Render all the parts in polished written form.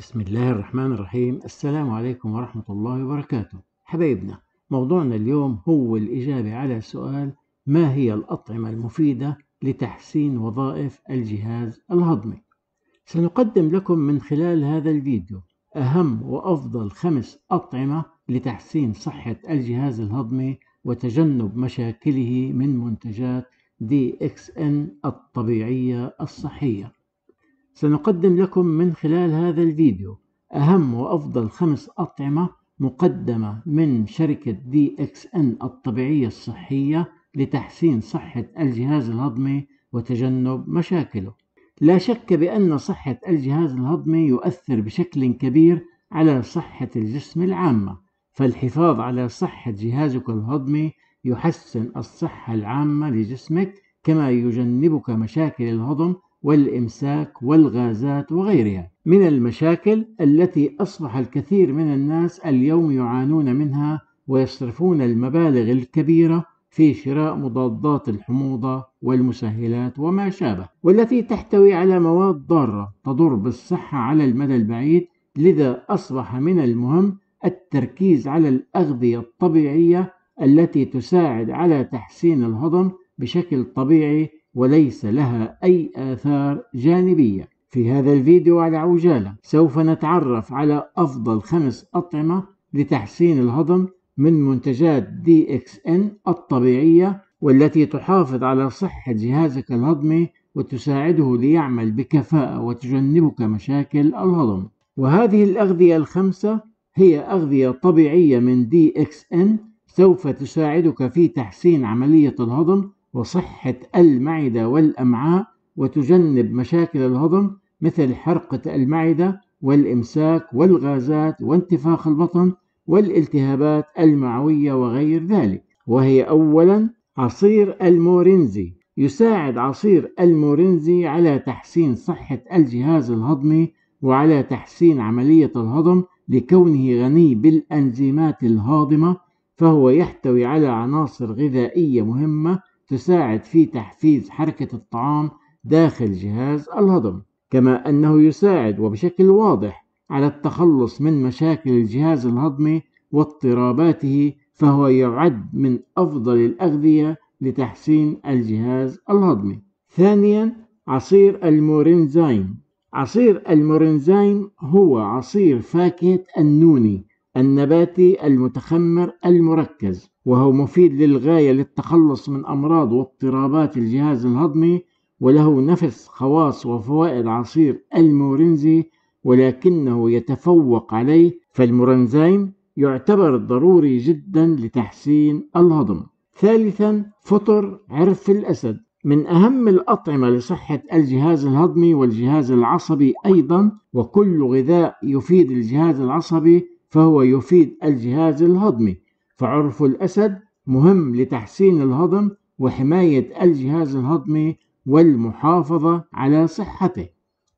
بسم الله الرحمن الرحيم. السلام عليكم ورحمة الله وبركاته. حبايبنا، موضوعنا اليوم هو الإجابة على سؤال: ما هي الأطعمة المفيدة لتحسين وظائف الجهاز الهضمي؟ سنقدم لكم من خلال هذا الفيديو أهم وأفضل 5 أطعمة لتحسين صحة الجهاز الهضمي وتجنب مشاكله من منتجات DXN الطبيعية الصحية. سنقدم لكم من خلال هذا الفيديو أهم وأفضل 5 أطعمة مقدمة من شركة DXN الطبيعية الصحية لتحسين صحة الجهاز الهضمي وتجنب مشاكله. لا شك بأن صحة الجهاز الهضمي يؤثر بشكل كبير على صحة الجسم العامة، فالحفاظ على صحة جهازك الهضمي يحسن الصحة العامة لجسمك، كما يجنبك مشاكل الهضم والإمساك والغازات وغيرها من المشاكل التي أصبح الكثير من الناس اليوم يعانون منها ويصرفون المبالغ الكبيرة في شراء مضادات الحموضة والمسهلات وما شابه، والتي تحتوي على مواد ضارة تضر بالصحة على المدى البعيد. لذا أصبح من المهم التركيز على الأغذية الطبيعية التي تساعد على تحسين الهضم بشكل طبيعي وليس لها أي آثار جانبية. في هذا الفيديو على عجالة سوف نتعرف على أفضل 5 أطعمة لتحسين الهضم من منتجات DXN الطبيعية، والتي تحافظ على صحة جهازك الهضمي وتساعده ليعمل بكفاءة وتجنبك مشاكل الهضم. وهذه الأغذية ال5 هي أغذية طبيعية من DXN سوف تساعدك في تحسين عملية الهضم وصحة المعدة والأمعاء، وتجنب مشاكل الهضم مثل حرقة المعدة والإمساك والغازات وانتفاخ البطن والالتهابات المعوية وغير ذلك. وهي أولا عصير المورنزي. يساعد عصير المورنزي على تحسين صحة الجهاز الهضمي وعلى تحسين عملية الهضم لكونه غني بالأنزيمات الهاضمة، فهو يحتوي على عناصر غذائية مهمة تساعد في تحفيز حركة الطعام داخل جهاز الهضم، كما أنه يساعد وبشكل واضح على التخلص من مشاكل الجهاز الهضمي واضطراباته، فهو يعد من أفضل الأغذية لتحسين الجهاز الهضمي. ثانيا عصير المورينزايم. عصير المورينزايم هو عصير فاكهة النوني النباتي المتخمر المركز، وهو مفيد للغاية للتخلص من أمراض واضطرابات الجهاز الهضمي، وله نفس خواص وفوائد عصير المورنزي ولكنه يتفوق عليه، فالمورنزايم يعتبر ضروري جدا لتحسين الهضم. ثالثا فطر عرف الأسد. من أهم الأطعمة لصحة الجهاز الهضمي والجهاز العصبي أيضا، وكل غذاء يفيد الجهاز العصبي فهو يفيد الجهاز الهضمي، فعرف الأسد مهم لتحسين الهضم وحماية الجهاز الهضمي والمحافظة على صحته،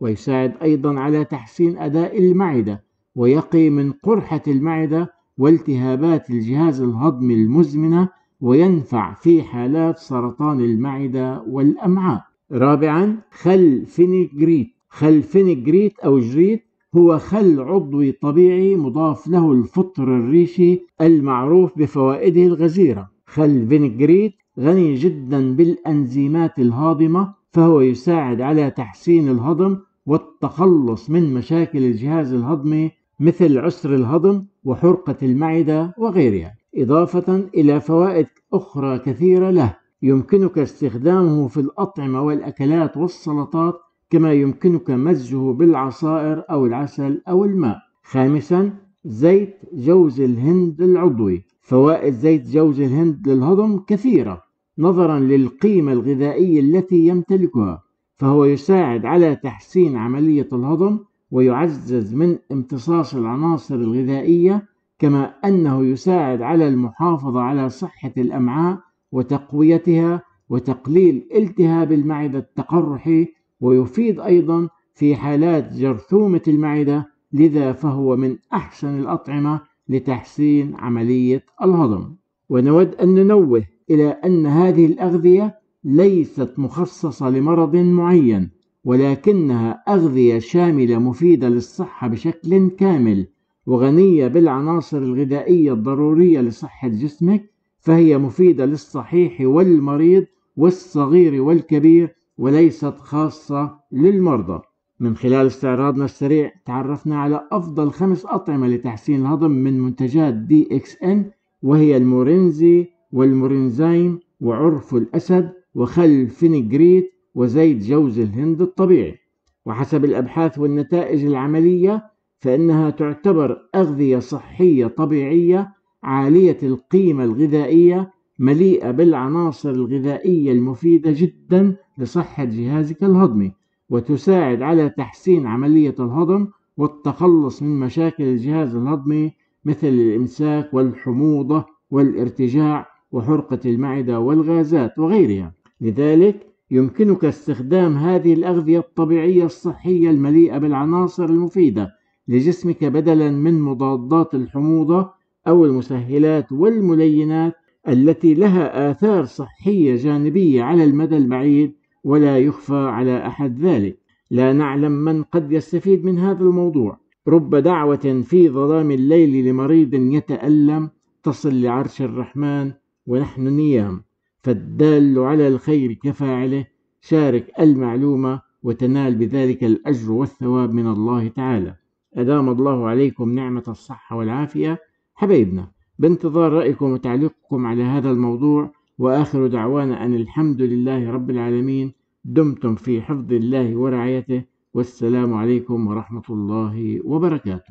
ويساعد أيضا على تحسين أداء المعدة ويقي من قرحة المعدة والتهابات الجهاز الهضمي المزمنة، وينفع في حالات سرطان المعدة والأمعاء. رابعا خل فينيجريت. خل فينيجريت أو جريت هو خل عضوي طبيعي مضاف له الفطر الريشي المعروف بفوائده الغزيرة. خل فينيجريت غني جدا بالأنزيمات الهاضمة، فهو يساعد على تحسين الهضم والتخلص من مشاكل الجهاز الهضمي مثل عسر الهضم وحرقة المعدة وغيرها، إضافة إلى فوائد أخرى كثيرة له. يمكنك استخدامه في الأطعمة والأكلات والسلطات، كما يمكنك مزجه بالعصائر أو العسل أو الماء. خامسا زيت جوز الهند العضوي. فوائد زيت جوز الهند للهضم كثيرة نظرا للقيمة الغذائية التي يمتلكها، فهو يساعد على تحسين عملية الهضم ويعزز من امتصاص العناصر الغذائية، كما أنه يساعد على المحافظة على صحة الأمعاء وتقويتها وتقليل التهاب المعدة التقرحي، ويفيد أيضا في حالات جرثومة المعدة، لذا فهو من أحسن الأطعمة لتحسين عملية الهضم. ونود أن ننوه إلى أن هذه الأغذية ليست مخصصة لمرض معين، ولكنها أغذية شاملة مفيدة للصحة بشكل كامل وغنية بالعناصر الغذائية الضرورية لصحة جسمك، فهي مفيدة للصحيح والمريض والصغير والكبير وليست خاصة للمرضى. من خلال استعراضنا السريع تعرفنا على أفضل 5 أطعمة لتحسين الهضم من منتجات DXN، وهي المورنزي والمورينزايم وعرف الأسد وخل فينيجريت وزيت جوز الهند الطبيعي. وحسب الأبحاث والنتائج العملية فإنها تعتبر أغذية صحية طبيعية عالية القيمة الغذائية مليئة بالعناصر الغذائية المفيدة جدا لصحة جهازك الهضمي، وتساعد على تحسين عملية الهضم والتخلص من مشاكل الجهاز الهضمي مثل الإمساك والحموضة والارتجاع وحرقة المعدة والغازات وغيرها. لذلك يمكنك استخدام هذه الأغذية الطبيعية الصحية المليئة بالعناصر المفيدة لجسمك بدلا من مضادات الحموضة أو المسهلات والملينات التي لها آثار صحية جانبية على المدى البعيد ولا يخفى على أحد ذلك. لا نعلم من قد يستفيد من هذا الموضوع. رب دعوة في ظلام الليل لمريض يتألم، تصل لعرش الرحمن ونحن نيام، فالدال على الخير كفاعله. شارك المعلومة وتنال بذلك الأجر والثواب من الله تعالى. أدام الله عليكم نعمة الصحة والعافية. حبايبنا، بانتظار رأيكم وتعليقكم على هذا الموضوع، وآخر دعوانا أن الحمد لله رب العالمين. دمتم في حفظ الله ورعايته، والسلام عليكم ورحمة الله وبركاته.